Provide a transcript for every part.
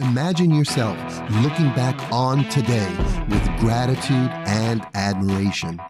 Imagine yourself looking back on today with gratitude and admiration.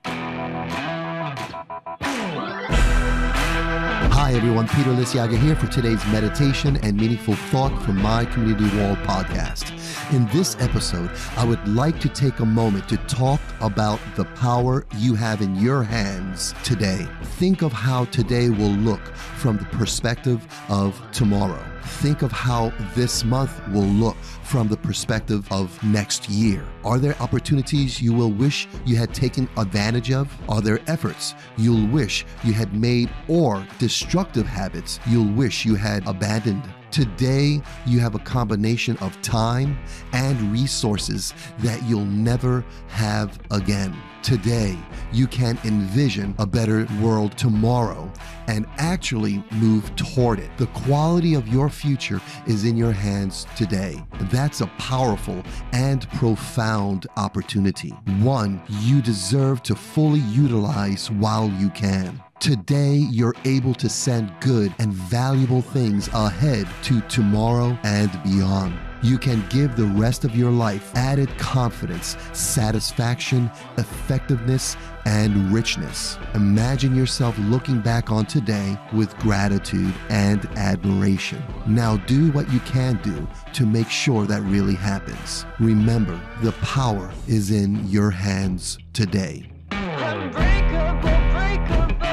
Hi everyone, Peter Liciaga here for today's meditation and meaningful thought from My Community Wall Podcast. In this episode, I would like to take a moment to talk about the power you have in your hands today. Think of how today will look from the perspective of tomorrow. Think of how this month will look from the perspective of next year. Are there opportunities you will wish you had taken advantage of? Are there efforts you'll wish you had made or destructive habits you'll wish you had abandoned? Today, you have a combination of time and resources that you'll never have again. Today, you can envision a better world tomorrow and actually move toward it. The quality of your future is in your hands today. That's a powerful and profound opportunity, one you deserve to fully utilize while you can. Today, you're able to send good and valuable things ahead to tomorrow and beyond. You can give the rest of your life added confidence, satisfaction, effectiveness, and richness. Imagine yourself looking back on today with gratitude and admiration. Now do what you can do to make sure that really happens. Remember, the power is in your hands today.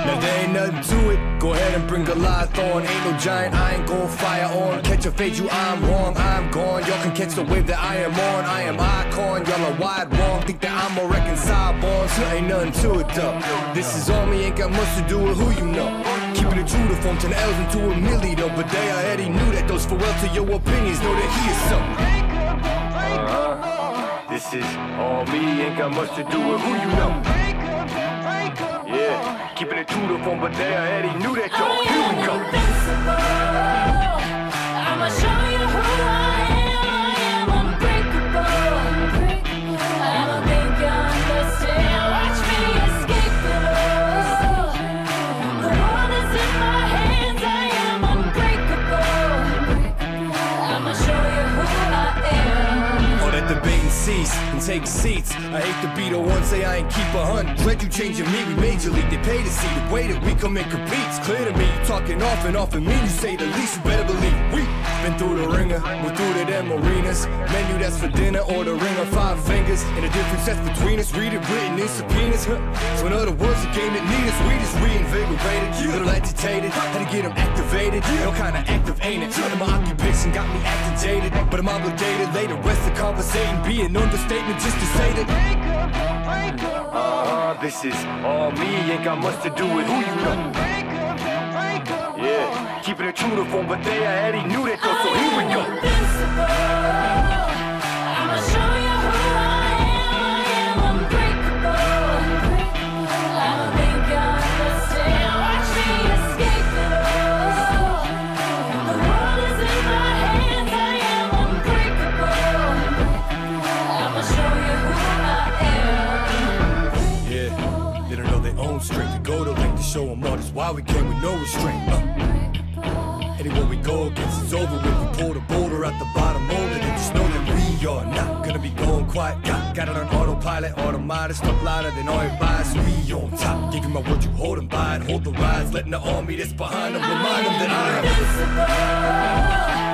Now there ain't nothing to it, go ahead and bring a live thorn. Ain't no giant, I ain't gon' fire on. Catch a fade, you I'm wrong, I'm gone. Y'all can catch the wave that I am on. I am icon, y'all are wide wrong. Think that I'm a reconcile bond, so ain't nothing to it though. This is on me, ain't got much to do with who you know. Keeping it true to form, turn the L's into a milli though. But they already knew that those farewell to your opinions know that he is something. This is all me, ain't got much to do with who you know. Yeah, keeping it true to form, but they already knew that y'all. Here we go. I'ma show you who I am unbreakable. I don't think you understand. Watch me escape it all. The world is in my hands, I am unbreakable. I'ma show you who I am. Oh, that debate and cease and take seats. I hate to be the one say I ain't keep 100. You changing me, we major league. They pay to see the way that we come and compete. It's clear to me, you talking off and off and mean. You say the least, you better believe we been through the ringer. We're through to them arenas. Menu that's for dinner or the ringer. Five fingers and the difference that's between us. Read it, written in subpoenas. So in other words, the game that need us, we just reinvigorated. A little agitated, had to get them activated. No kind of active, ain't it? And my occupation got me agitated, but I'm obligated. Lay the rest of conversating, be an understatement just to say that. This is all me, ain't got much to do with who you know. Yeah, keeping it true to form, but they already knew that though, so here we go. I'ma show you who I am unbreakable. I don't think you understand. Watch me escape it all. The world is in my hands, I am unbreakable. I'ma show you who I am. Yeah, they don't know their own strength. We go to length to show them all. That's why we came with no restraint. Anyone we go against, it's over with. We pull the boulder out the bottom older. They just know that we are not gonna be going quiet. Got it on autopilot, automatic, stuff louder than all your bias. We on top. Give you my word, you hold them by it. Hold the rise, letting the army that's behind them remind them that I am invincible.